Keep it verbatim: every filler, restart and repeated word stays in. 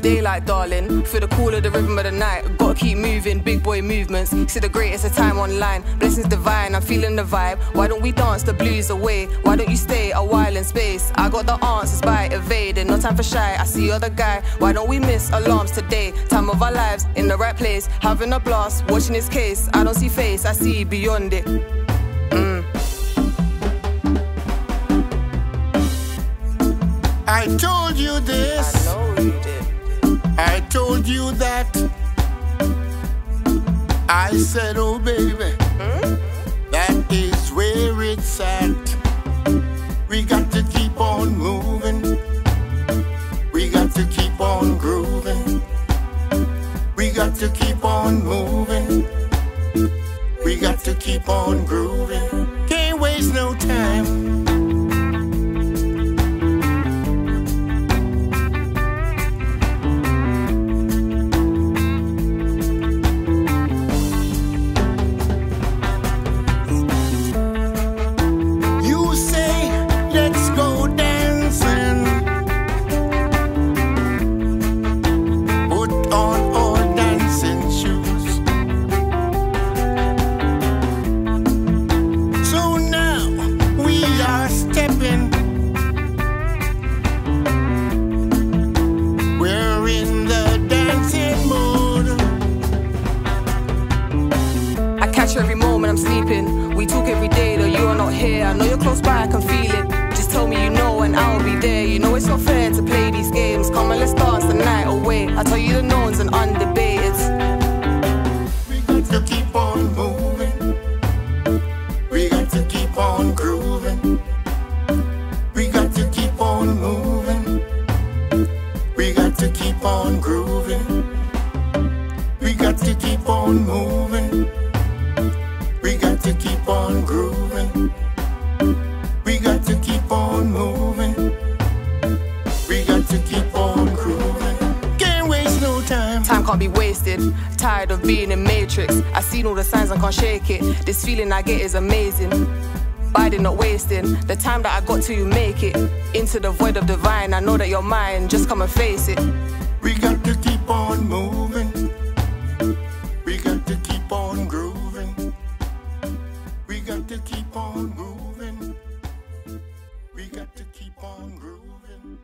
Daylight, darling, feel the cool of the rhythm of the night. Gotta keep moving, big boy movements. See the greatest of time online. Blessings divine, I'm feeling the vibe. Why don't we dance the blues away? Why don't you stay a while in space? I got the answers by evading, no time for shy. I see you're the guy. Why don't we miss alarms today? Time of our lives, in the right place. Having a blast, watching this case. I don't see face, I see beyond it. mm. I told you this, I know you did. I told you that. I said, oh baby, hmm? That is where it's at. We got to keep on moving. We got to keep on grooving. We got to keep on moving. We got to keep on grooving. Can't waste no time. Every moment I'm sleeping, we talk every day though you are not here. I know you're close by, I can feel it. Just tell me you know and I'll be there. You know it's not fair to play these games. Come and let's dance the night away. I tell you the knowns and undebated. We got to keep on moving. We got to keep on grooving. We got to keep on moving. We got to keep on grooving. We got to keep on moving. We got to keep on grooving. We got to keep on moving. We got to keep on grooving. Can't waste no time. Time can't be wasted. Tired of being in matrix. I seen all the signs and can't shake it. This feeling I get is amazing. Biding, not wasting. The time that I got to, you make it. Into the void of divine. I know that you're mine. Just come and face it. We got to keep on moving. We got to keep on grooving. We got to keep on moving. We got to keep on grooving.